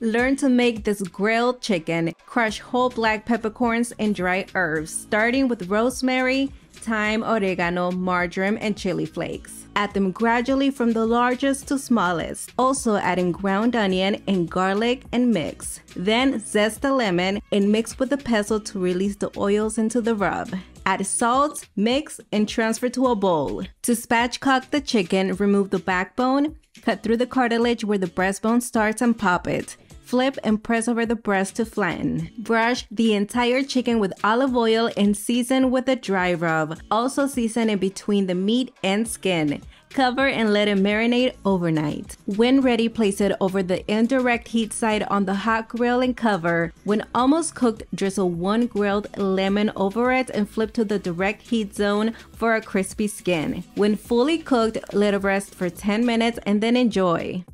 Learn to make this grilled chicken. Crush whole black peppercorns and dry herbs, starting with rosemary, thyme, oregano, marjoram, and chili flakes. Add them gradually from the largest to smallest, also adding ground onion and garlic and mix. Then zest the lemon and mix with the pestle to release the oils into the rub. Add salt, mix, and transfer to a bowl. To spatchcock the chicken, remove the backbone, cut through the cartilage where the breastbone starts and pop it. Flip and press over the breast to flatten. Brush the entire chicken with olive oil and season with a dry rub. Also season it between the meat and skin. Cover and let it marinate overnight. When ready, place it over the indirect heat side on the hot grill and cover. When almost cooked, drizzle one grilled lemon over it and flip to the direct heat zone for a crispy skin. When fully cooked, let it rest for 10 minutes and then enjoy.